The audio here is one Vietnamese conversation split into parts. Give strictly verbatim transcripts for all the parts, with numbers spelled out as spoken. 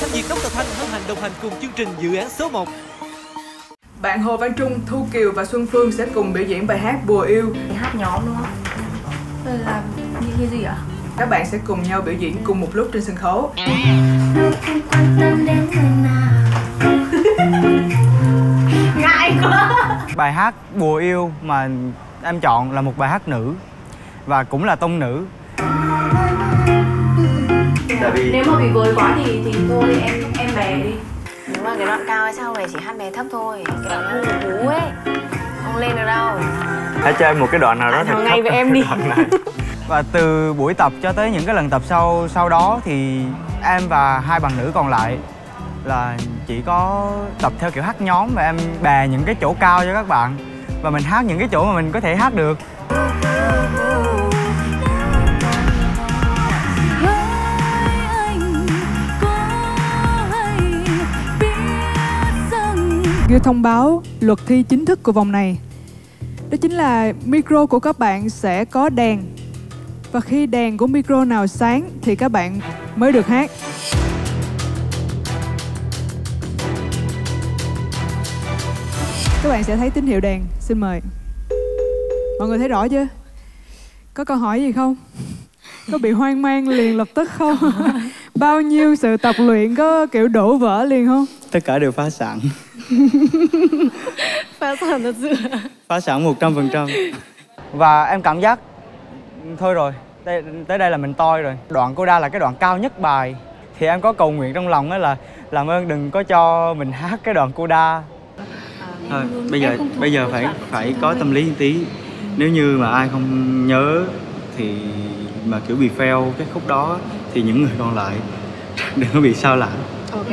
là thanh viên Đốc Tà Thanh hân hạnh đồng hành cùng chương trình dự án số một. Bạn Hồ Văn Trung, Thu Kiều và Xuân Phương sẽ cùng biểu diễn bài hát Bùa yêu. Hát nhóm đúng không? Đây là như cái gì ạ? Các bạn sẽ cùng nhau biểu diễn cùng một lúc trên sân khấu. Ngại quá. Bài hát Bùa yêu mà em chọn là một bài hát nữ và cũng là tông nữ. Tại vì nếu mà bị vơi quá thì thì thôi em em bè đi. Nếu mà cái đoạn cao hay sau này chỉ hát bè thấp thôi, cái đoạn hư hú ấy không lên được đâu. Hãy chơi một cái đoạn nào đó à, thật ngay với em đi. Và từ buổi tập cho tới những cái lần tập sau sau đó thì em và hai bạn nữ còn lại là chỉ có tập theo kiểu hát nhóm và em bè những cái chỗ cao cho các bạn và mình hát những cái chỗ mà mình có thể hát được. Như thông báo luật thi chính thức của vòng này, đó chính là micro của các bạn sẽ có đèn. Và khi đèn của micro nào sáng thì các bạn mới được hát. Các bạn sẽ thấy tín hiệu đèn, xin mời. Mọi người thấy rõ chưa? Có câu hỏi gì không? Có bị hoang mang liền lập tức không? Bao nhiêu sự tập luyện có kiểu đổ vỡ liền không? Tất cả đều phá sản. Phá sản thật sự. Phá sản một trăm phần trăm. Và em cảm giác thôi rồi, đây, tới đây là mình toi rồi. Đoạn coda là cái đoạn cao nhất bài. Thì em có cầu nguyện trong lòng đó là làm ơn đừng có cho mình hát cái đoạn coda. Thôi, bây giờ bây giờ phải phải có tâm lý tí. Nếu như mà ai không nhớ thì mà kiểu bị fail cái khúc đó thì những người còn lại đừng có bị sao lãng. Ok.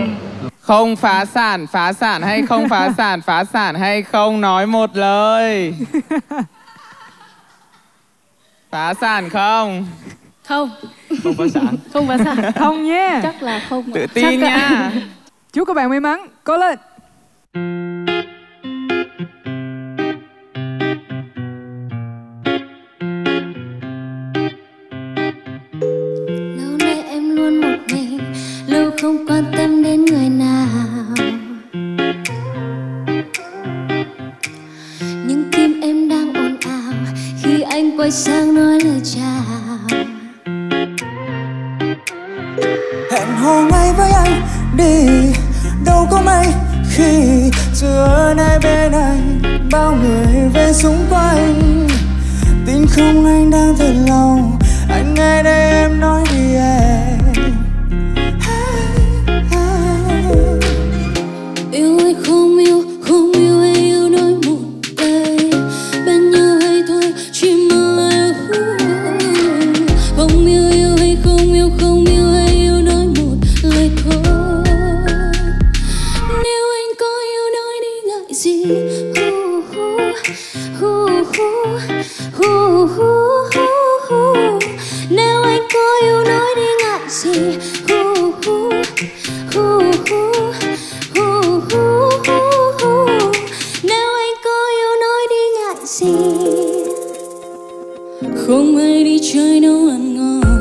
Không phá sản, phá sản hay không phá sản, phá sản hay không, nói một lời. Phá sản không? Không. Không phá sản. Không phá sản. Không nhé. Chắc là không. Tự tin nha. Chúc các bạn may mắn. Cố lên. Không quan tâm đến người nào, nhưng tim em đang ồn ào khi anh quay sang nói lời chào. Hẹn hò ngay với anh đi, đâu có may khi chưa nay bên anh bao người về xung quanh. Tin không anh đang thật lòng, anh nghe đây em nói đi em. Không yêu, không yêu hay yêu đôi một tay, bên nhau hay thôi chỉ mơ yêu. Không yêu, yêu hay không yêu, không yêu hay yêu đôi một lời thôi. Nếu anh có yêu nói đi ngại gì. Nếu anh có yêu nói đi ngại gì. Không ai đi chơi đâu ăn ngon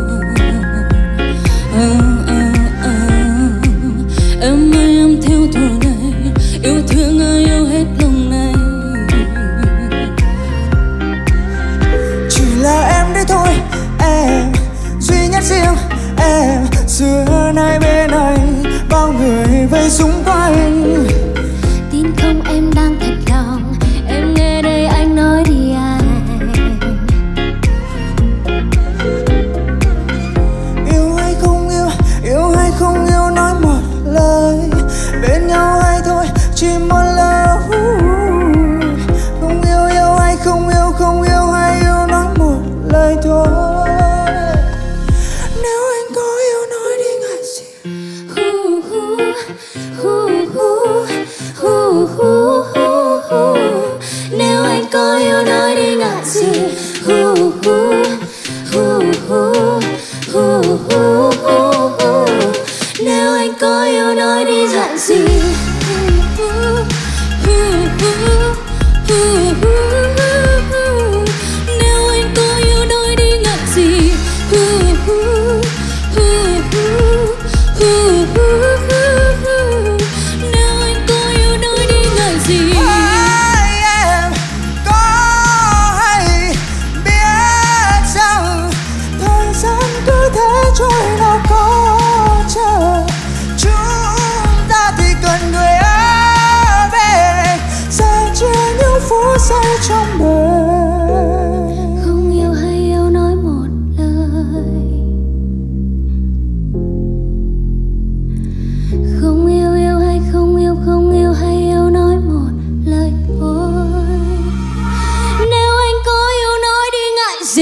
à, à, à. Em ơi em theo thùa này, yêu thương ai yêu hết lòng này. Chỉ là em đi thôi, em duy nhất riêng em. Xưa nay bên anh bao người vây xung quanh. Tin không em đang thật lòng, em nghe đây anh nói đi à.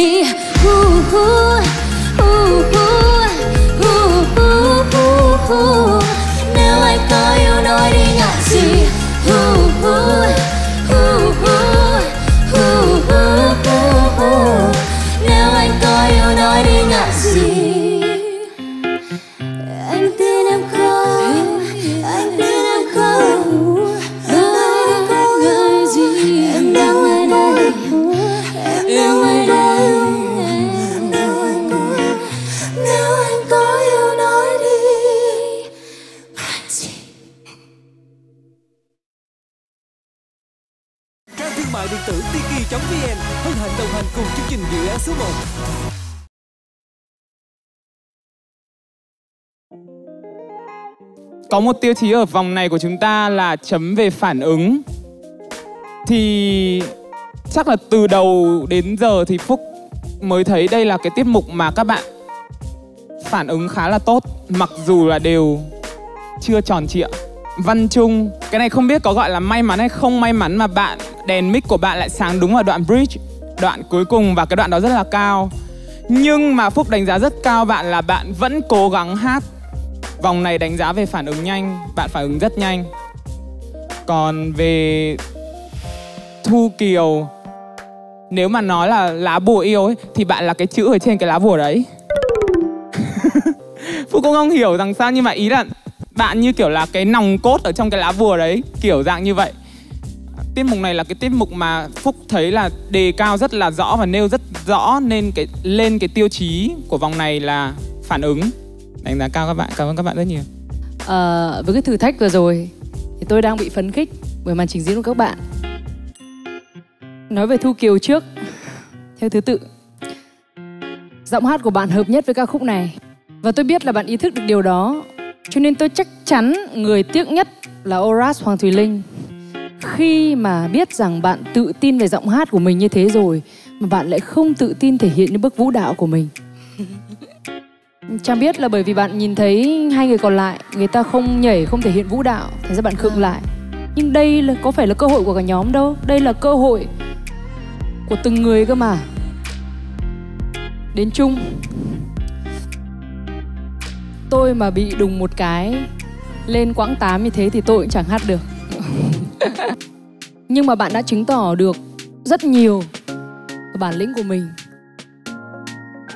gì. uh, uh, uh, uh, uh, uh, uh, uh. Nếu anh có yêu nói đi ngại gì. uh, uh, uh, uh, uh, uh, uh, uh. Nếu anh có yêu nói đi ngại gì. Anh tin em không? Anh tin em không? Anh có ngại gì. Em đang ở đây. Em đang ở đây. Nếu anh có yêu nói đi ngại gì. Trang thương mại điện tử Tiktok chấm vn hân hạnh đồng hành cùng chương trình dự án số một. Có một tiêu chí ở vòng này của chúng ta là chấm về phản ứng. Thì chắc là từ đầu đến giờ thì Phúc mới thấy đây là cái tiết mục mà các bạn phản ứng khá là tốt, mặc dù là đều chưa tròn trịa. Văn Trung, cái này không biết có gọi là may mắn hay không may mắn mà bạn đèn mic của bạn lại sáng đúng ở đoạn bridge, đoạn cuối cùng, và cái đoạn đó rất là cao. Nhưng mà Phúc đánh giá rất cao bạn là bạn vẫn cố gắng hát. Vòng này đánh giá về phản ứng nhanh, bạn phản ứng rất nhanh. Còn về Thu Kiều, nếu mà nói là lá bùa yêu ấy, thì bạn là cái chữ ở trên cái lá bùa đấy. Phúc cũng không hiểu rằng sao, nhưng mà ý là bạn như kiểu là cái nòng cốt ở trong cái lá bùa đấy, kiểu dạng như vậy. Tiết mục này là cái tiết mục mà Phúc thấy là đề cao rất là rõ và nêu rất rõ nên cái, lên cái tiêu chí của vòng này là phản ứng. Đánh giá cao các bạn, cảm ơn các bạn rất nhiều. À, với cái thử thách vừa rồi thì tôi đang bị phấn khích bởi màn trình diễn của các bạn. Nói về Thu Kiều trước, theo thứ tự. Giọng hát của bạn hợp nhất với ca khúc này, và tôi biết là bạn ý thức được điều đó. Cho nên tôi chắc chắn người tiếc nhất là Oras Hoàng Thùy Linh. Khi mà biết rằng bạn tự tin về giọng hát của mình như thế rồi mà bạn lại không tự tin thể hiện những bước vũ đạo của mình. Chẳng biết là bởi vì bạn nhìn thấy hai người còn lại, người ta không nhảy, không thể hiện vũ đạo, thế ra bạn khựng lại. Nhưng đây là, có phải là cơ hội của cả nhóm đâu. Đây là cơ hội của từng người cơ mà. Đến chung, tôi mà bị đùng một cái lên quãng tám như thế thì tôi cũng chẳng hát được. Nhưng mà bạn đã chứng tỏ được rất nhiều bản lĩnh của mình.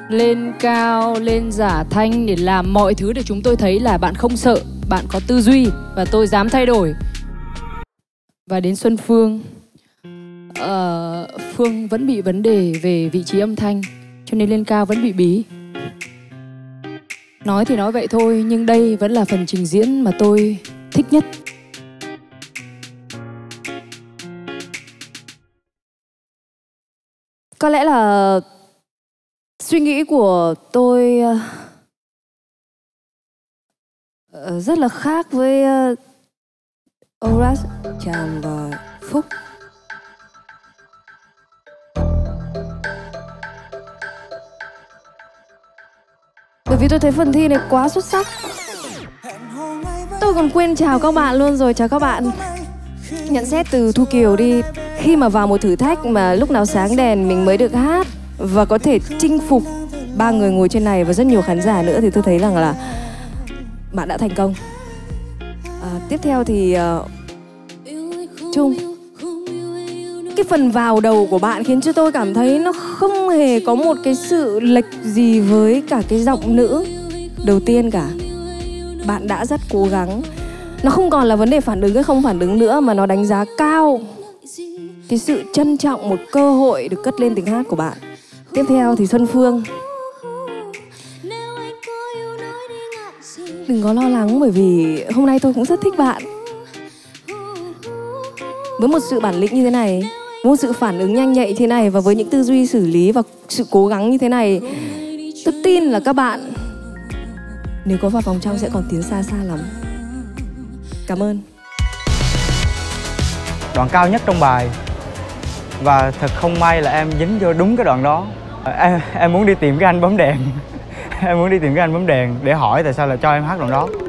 Lên cao, lên giả thanh để làm mọi thứ để chúng tôi thấy là bạn không sợ, bạn có tư duy và tôi dám thay đổi. Và đến Xuân Phương, ờ, Phương vẫn bị vấn đề về vị trí âm thanh, cho nên lên cao vẫn bị bí. Nói thì nói vậy thôi, nhưng đây vẫn là phần trình diễn mà tôi thích nhất. Có lẽ là suy nghĩ của tôi uh, rất là khác với uh, Oras, Tràm và Phúc. Bởi vì tôi thấy phần thi này quá xuất sắc. Tôi còn quên chào các bạn luôn rồi, chào các bạn. Nhận xét từ Thu Kiều đi. Khi mà vào một thử thách mà lúc nào sáng đèn mình mới được hát và có thể chinh phục ba người ngồi trên này và rất nhiều khán giả nữa, thì tôi thấy rằng là bạn đã thành công. À, tiếp theo thì uh, Trung, cái phần vào đầu của bạn khiến cho tôi cảm thấy nó không hề có một cái sự lệch gì với cả cái giọng nữ đầu tiên cả. Bạn đã rất cố gắng. Nó không còn là vấn đề phản ứng hay không phản ứng nữa, mà nó đánh giá cao cái sự trân trọng một cơ hội được cất lên tiếng hát của bạn. Tiếp theo thì Xuân Phương. Đừng có lo lắng bởi vì hôm nay tôi cũng rất thích bạn. Với một sự bản lĩnh như thế này, với một sự phản ứng nhanh nhạy như thế này, và với những tư duy xử lý và sự cố gắng như thế này, tôi tin là các bạn nếu có vào vòng trong sẽ còn tiến xa xa lắm. Cảm ơn. Đoạn cao nhất trong bài, và thật không may là em dính vô đúng cái đoạn đó. Em, em muốn đi tìm cái anh bấm đèn. Em muốn đi tìm cái anh bấm đèn để hỏi tại sao lại cho em hát đoạn đó.